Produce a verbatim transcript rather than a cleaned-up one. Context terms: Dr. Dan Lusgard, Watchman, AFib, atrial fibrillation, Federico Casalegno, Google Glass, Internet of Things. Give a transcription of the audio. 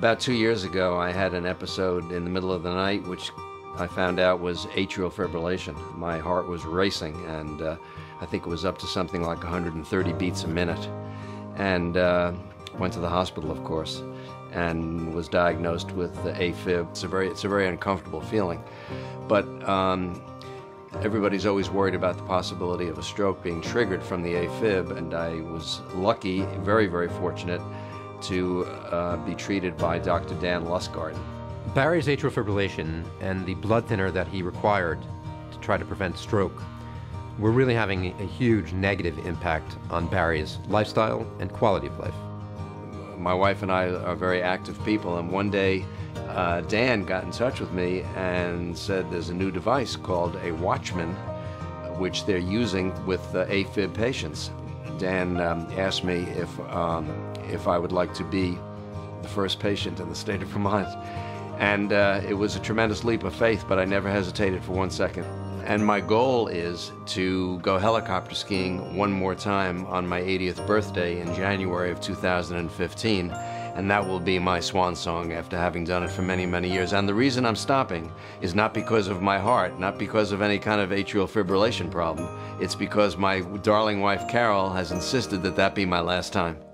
About two years ago, I had an episode in the middle of the night, which I found out was atrial fibrillation. My heart was racing, and uh, I think it was up to something like one hundred thirty beats a minute. And uh, went to the hospital, of course, and was diagnosed with AFib. It's a very, it's a very uncomfortable feeling. But um, everybody's always worried about the possibility of a stroke being triggered from the AFib, and I was lucky, very, very fortunate, to uh, be treated by Doctor Dan Lusgard. Barry's atrial fibrillation and the blood thinner that he required to try to prevent stroke were really having a huge negative impact on Barry's lifestyle and quality of life. My wife and I are very active people, and one day uh, Dan got in touch with me and said there's a new device called a Watchman, which they're using with uh, AFib patients. Dan um, asked me if, um, if I would like to be the first patient in the state of Vermont. And uh, it was a tremendous leap of faith, but I never hesitated for one second. And my goal is to go helicopter skiing one more time on my eightieth birthday in January of two thousand fifteen. And that will be my swan song after having done it for many, many years. And the reason I'm stopping is not because of my heart, not because of any kind of atrial fibrillation problem. It's because my darling wife, Carol, has insisted that that be my last time.